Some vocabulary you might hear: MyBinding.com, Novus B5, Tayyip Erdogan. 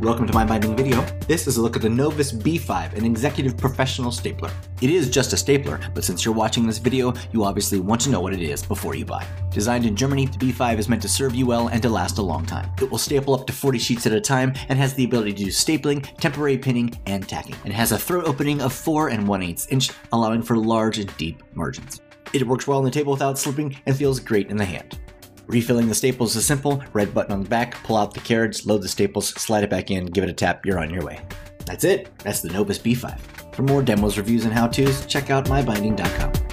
Welcome to My Binding video. This is a look at the Novus B5, an executive professional stapler. It is just a stapler, but since you're watching this video, you obviously want to know what it is before you buy. Designed in Germany, the B5 is meant to serve you well and to last a long time. It will staple up to 40 sheets at a time and has the ability to do stapling, temporary pinning, and tacking. It has a throat opening of 4 1/8 inch, allowing for large and deep margins. It works well on the table without slipping and feels great in the hand. Refilling the staples is simple. Red button on the back, pull out the carriage, load the staples, slide it back in, give it a tap, you're on your way. That's it. That's the Novus B5. For more demos, reviews, and how-tos, check out MyBinding.com.